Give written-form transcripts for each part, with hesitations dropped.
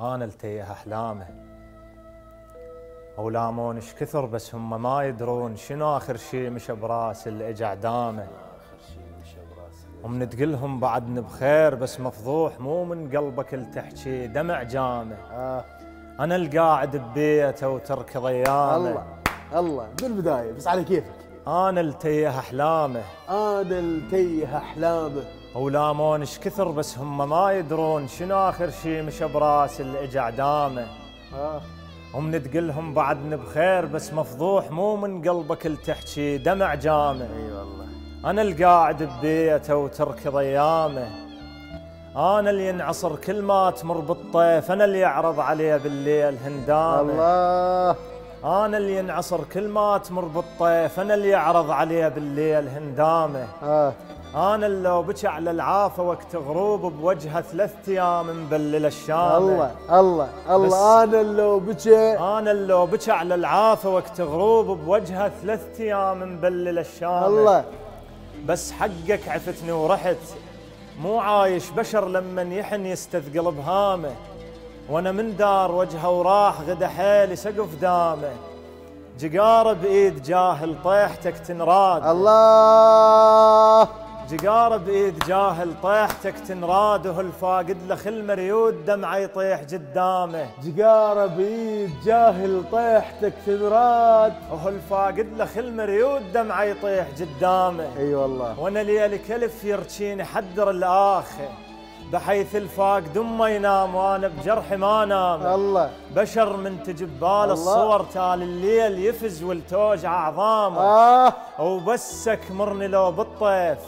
انا التيه احلامه. اولامون اش كثر بس هم ما يدرون شنو اخر شي مشى براس اللي اجى عدامه. ومنتقلهم بعدن بخير بس مفضوح مو من قلبك التحكي دمع جامه. انا القاعد ببيته وتركض ايامه. الله بالبدايه بس على كيفك. انا التيه احلامه. اولامون اش كثر بس هم ما يدرون شنو اخر شي مشى براس اللي اجى عدامه. ومنتقلهم بعدن بخير بس مفضوح مو من قلبك التحكي دمع جامه. اي والله. انا القاعد ببيته وتركض ايامه. انا اللي ينعصر كل ما تمر بالطيف، انا اللي يعرض عليه بالليل هندامه. الله. انا اللي ينعصر كل ما تمر بالطيف، انا اللي يعرض عليه بالليل هندامه. انا اللي لو بكى على العافه وقت غروب بوجهه 3 ايام مبلل الشامه. الله انا اللي لو بكى على العافه وقت غروب بوجهه 3 ايام مبلل الشامه. الله. بس حقك عفتني ورحت، مو عايش بشر لمن يحن يستثقل بهامه. وانا من دار وجهه وراح غدا حيلي سقف دامه. جقاره بايد جاهل طيحتك تنراد. الله. جقاره بايد جاهل طيحتك تنراد، وهالفاقد له خل مريود دمعه يطيح قدامه. جقاره بايد جاهل طيحتك تنراد، وهالفاقد له خل مريود دمعه يطيح قدامه. اي والله. وانا ليالي كلف يرجيني حدر الاخه، بحيث الفاقد ما ينام وانا بجرحي ما نام. الله. بشر من تجبال الصور تال الليل يفز والتوجع عظامه. وبسك مرني لو بالطيف.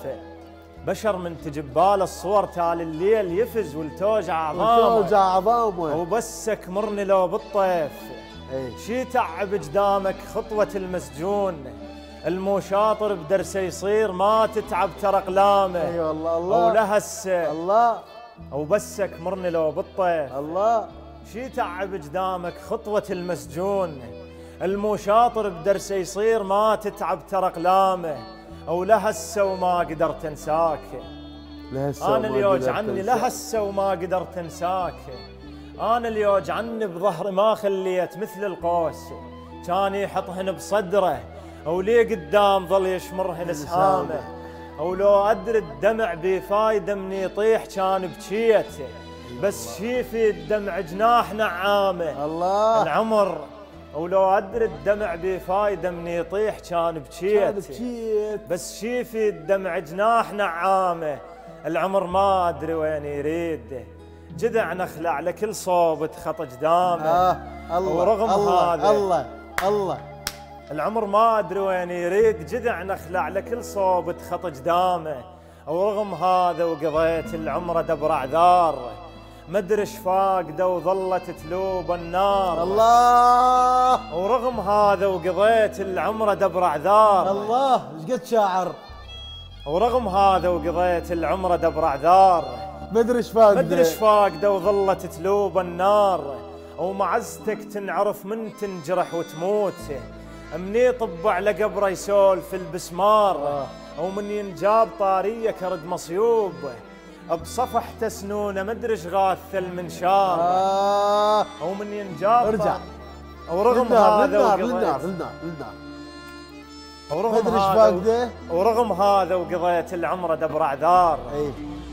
بشر من تجبال الصور تال الليل يفز والتوجع عظامه. وبسك مرني لو بالطيف. شي تعب قدامك خطوة المسجون، المو شاطر بدرسه يصير ما تتعب ترى اقلامه. اي أيوة والله. الله. او لهسه. الله. او بسك مرني لو بالطيف. الله. شي تعب قدامك خطوه المسجون، المو شاطر بدرسه يصير ما تتعب ترى اقلامه. او لهسه وما قدرت انساك. انا اللي يوجعني لهسه وما قدرت انساك. انا اللي يوجعني بظهري ما خليت مثل القوس، كان يحطهن بصدره أو لي قدام ظل يشمرهن اسهامه. أو لو أدري الدمع بفايدة من يطيح كان بجيته، بس شي في الدمع جناح نعامه. الله. العمر. أو لو أدري الدمع بفايدة من يطيح كان بجيته، بس شي في الدمع جناح نعامه. العمر ما أدري وين يريده، جذع نخلع على كل صوب خط قدامه. ورغم هذا. العمر ما ادري وين يريد، جذع نخلع لكل صوب خط قدامه. ورغم هذا وقضيت العمر دبر اعذار، ما ادري اش فاقده وظلت تلوب النار. الله. ورغم هذا وقضيت العمر دبر اعذار. الله ايش قد شاعر. ورغم هذا وقضيت العمر دبر اعذار، ما ادري اش فاقده وظلت تلوب النار. ومعزتك تنعرف من تنجرح وتموت، من يطبع لقبره يسولف البسمار. ومن ينجاب طاريه كرد مصيوب، بصفحته سنونه ما ادري اش غاث المنشار. ومن ينجاب ارجع. ورغم هذا وقضيت العمر دبر اعذار،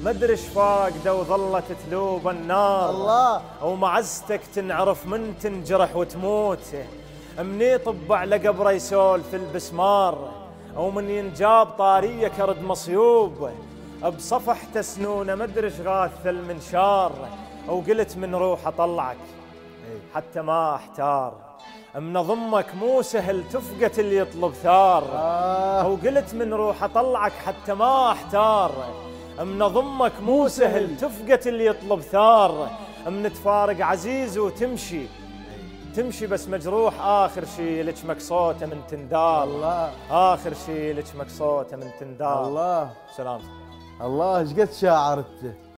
ما ادري اش فاقده وظلت تلوب النار. الله. ومعزتك تنعرف من تنجرح وتموت، من يطبع لقبره يسولف البسمار. ومن ينجاب طاريه كرد مصيوب، بصفحته سنونه ما ادري اش غاث المنشار. وقلت من روح اطلعك حتى ما احتار، من ضمك مو سهل تفقت اللي يطلب ثار. وقلت من روح اطلعك حتى ما احتار، من ضمك مو سهل تفقت اللي يطلب ثار. من تفارق عزيز وتمشي بس مجروح، اخر شي لجمك صوته من تندال. الله. اخر شي لجمك صوته من تندال. الله. سلام. الله ايش قد شاعرت.